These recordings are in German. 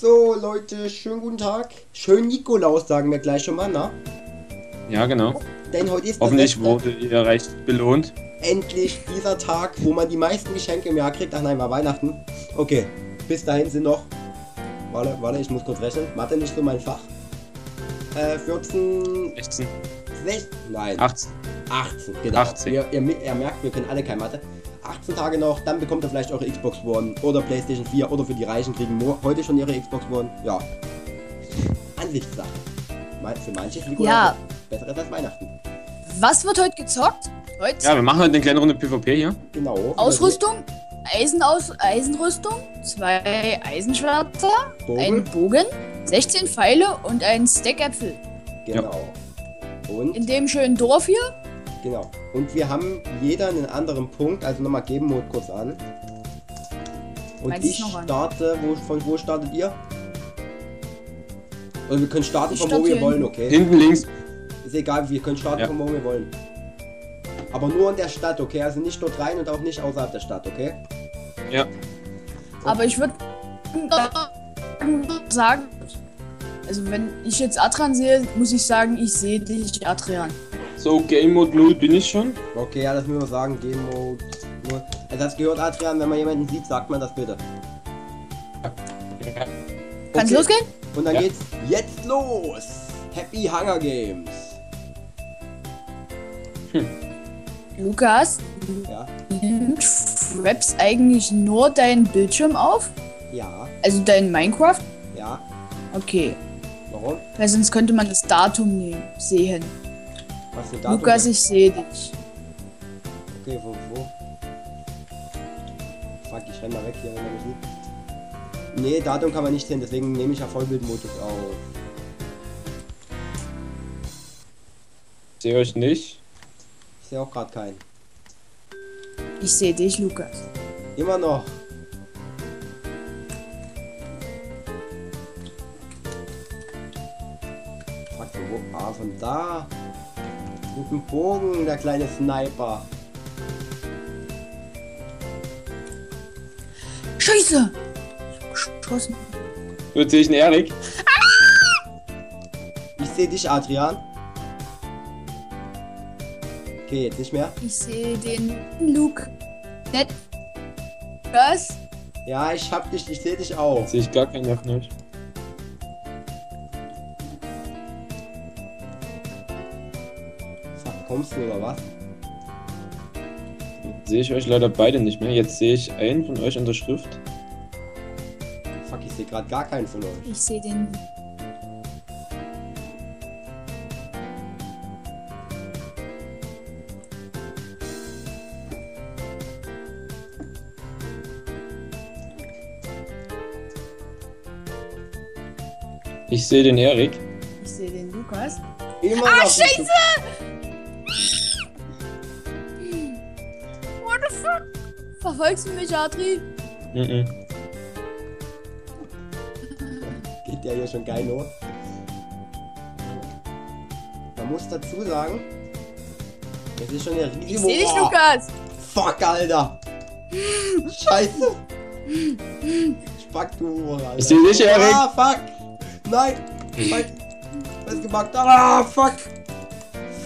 So Leute, schönen guten Tag. Schönen Nikolaus sagen wir gleich schon mal, na? Ja, genau. Denn heute ist hoffentlich wurde ihr recht belohnt. Endlich dieser Tag, wo man die meisten Geschenke im Jahr kriegt. Ach nein, war Weihnachten. Okay, bis dahin sind noch... Warte, ich muss kurz rechnen. Mathe nicht so mein Fach. 14... 16. 16? Nein. 18. 18, genau. 18. Ihr merkt, wir können alle kein Mathe. 18 Tage noch, dann bekommt ihr vielleicht eure Xbox One oder Playstation 4 oder für die Reichen kriegen heute schon ihre Xbox One. Ja. Ansichtssache. Für manche ist Nikolaus besser als Weihnachten. Was wird heute gezockt? Heute? Ja, wir machen heute eine kleine Runde PvP hier. Genau. Ausrüstung, Eisenrüstung, 2 Eisenschwerter, einen Bogen, 16 Pfeile und ein Stack Äpfel. Genau. Ja. Und in dem schönen Dorf hier. Genau. Und wir haben jeder einen anderen Punkt, also nochmal Game-Mode kurz an. Und ich starte, von wo startet ihr? Oder wir können starten von wo wir wollen, okay? Hinten links. Ist egal, wir können starten von wo wir wollen. Aber nur in der Stadt, okay? Also nicht dort rein und auch nicht außerhalb der Stadt, okay? Ja. Aber ich würde sagen, also wenn ich jetzt Adrian sehe, muss ich sagen, ich sehe dich, Adrian. So, Game Mode 0 bin ich schon. Okay, ja, das müssen wir sagen, Game Mode 0. Also das gehört, Adrian, wenn man jemanden sieht, sagt man das bitte. Okay. Kann's losgehen? Und dann geht's jetzt los! Happy Hunger Games! Lukas, nimmt Fraps eigentlich nur deinen Bildschirm auf? Ja. Also dein Minecraft? Ja. Okay. Warum? Weil sonst könnte man das Datum sehen. Was für Datum? Lukas, ich sehe dich. Okay, wo? Fuck, ich renn mal weg hier, wenn man mich sieht. Nee, Datum kann man nicht sehen, deswegen nehme ich ja Vollbildmodus auf. Ich sehe euch nicht. Ich sehe auch gerade keinen. Ich sehe dich, Lukas. Immer noch. Fuck, wo? Ah, von da. Mit dem Bogen, der kleine Sniper. Scheiße! Ich hab geschossen. Jetzt sehe ich einen Erik. Ich sehe dich, Adrian. Okay, jetzt nicht mehr. Ich sehe den Luke. Nett. Was? Ja, ich sehe dich auch. Jetzt sehe ich gar keinen auf nicht. Sag, kommst du oder was? Jetzt sehe ich euch leider beide nicht mehr. Jetzt sehe ich einen von euch in der Schrift. Fuck, ich sehe gerade gar keinen von euch. Ich sehe den. Ich sehe den Erik. Ich sehe den Lukas. Immer ah, Scheiße! What the fuck? Verfolgst du mich, Adri? Geht der hier schon geil los? Man muss dazu sagen, das ist schon der riesige... Ich sehe dich, Lukas! Fuck, Alter! Scheiße! Spack, du, Alter! Ich sehe dich, Erik! Ah, fuck! Nein! Fuck! Was gemacht? Ah, fuck!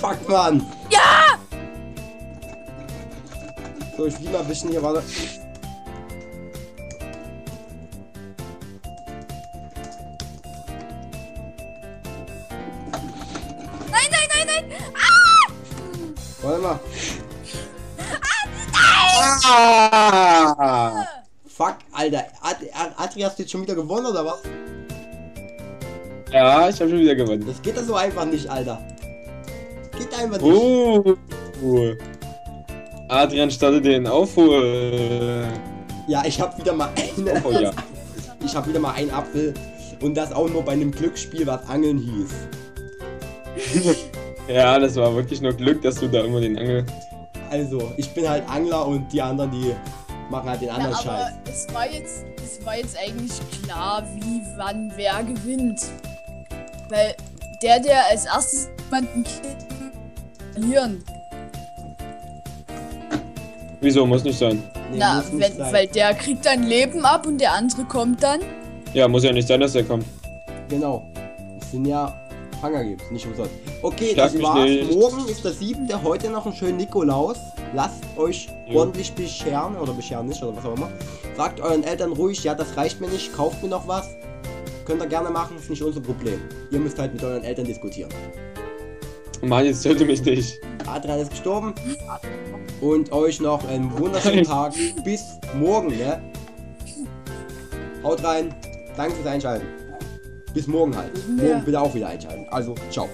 Fuck, Mann! Ja! So, ich fliege mal ein bisschen hier, warte. Nein! Ah! Warte mal. Ah, nein! Ah! Fuck, Alter. Adri, hast du jetzt schon wieder gewonnen, oder was? Ja, ich hab schon wieder gewonnen. Das geht das so einfach nicht, Alter. Geht einfach nicht. Adrian startet den Aufhol. Ja, ich hab wieder mal einen. Oh, ja. Ich hab wieder mal einen Apfel. Und das auch nur bei einem Glücksspiel, was Angeln hieß. Ja, das war wirklich nur Glück, dass du da immer den Angel. Also, ich bin halt Angler und die anderen, die machen halt den anderen Scheiß. Es war jetzt eigentlich klar, wie, wann, wer gewinnt. Weil der als erstes jemanden killt, verlieren. Wieso? Muss nicht sein. Nee, na, muss nicht sein. Weil der kriegt dann Leben ab und der andere kommt dann Ja, muss ja nicht sein, dass er kommt. Genau. Das sind ja Hunger Games, nicht umsonst. Okay, das war's. Morgen ist der 7. Heute noch einen schönen Nikolaus. Lasst euch ordentlich bescheren oder bescheren nicht oder was auch immer. Sagt euren Eltern ruhig, ja, das reicht mir nicht, kauft mir noch was. Könnt ihr gerne machen, ist nicht unser Problem. Ihr müsst halt mit euren Eltern diskutieren. Mann, jetzt töte mich nicht. Adrian ist gestorben. Und euch noch einen wunderschönen Tag. Bis morgen, ne? Haut rein. Danke fürs Einschalten. Bis morgen halt. Morgen bitte auch wieder einschalten. Also, ciao.